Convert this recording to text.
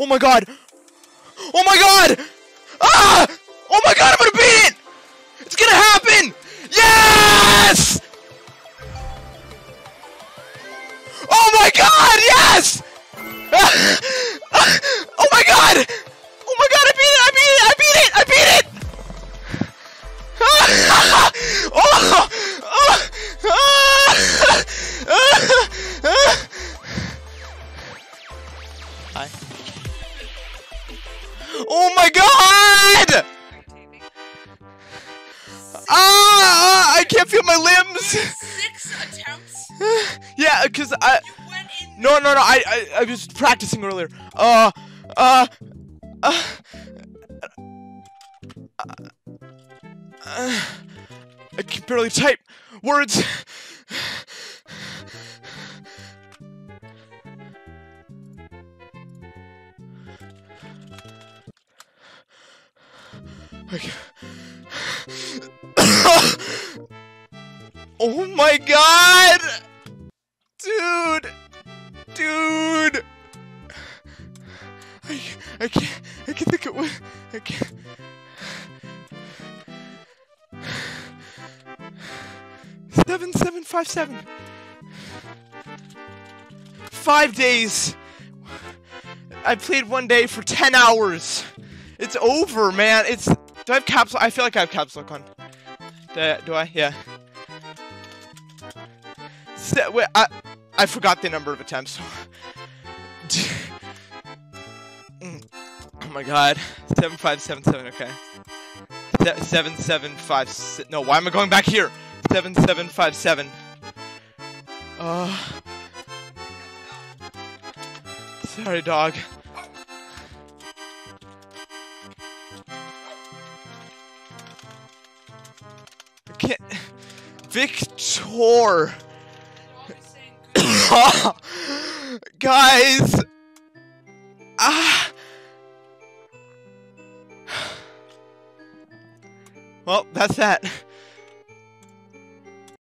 Oh my god! Oh my god! Ah! Oh my god, I'm gonna beat it! It's gonna happen! Yes! Oh my god, yes! Oh my god! Oh my god, I beat it! Oh! Hi. Oh my god! Ah! I can't feel my limbs! 6 attempts? Yeah, because I... No, I was practicing earlier. I can barely type words. Oh my god! Dude! I can't think of what... I can't... Seven. 5 days. I played one day for 10 hours. It's over, man. It's... Do I have caps? I feel like I have caps lock on. Do I? Yeah. Wait, I forgot the number of attempts. Oh my god. 7577. Okay. 7 7 5. No, why am I going back here? 7757. 7. Sorry, dog. I can't. Victor. Guys. Ah. Well, that's that.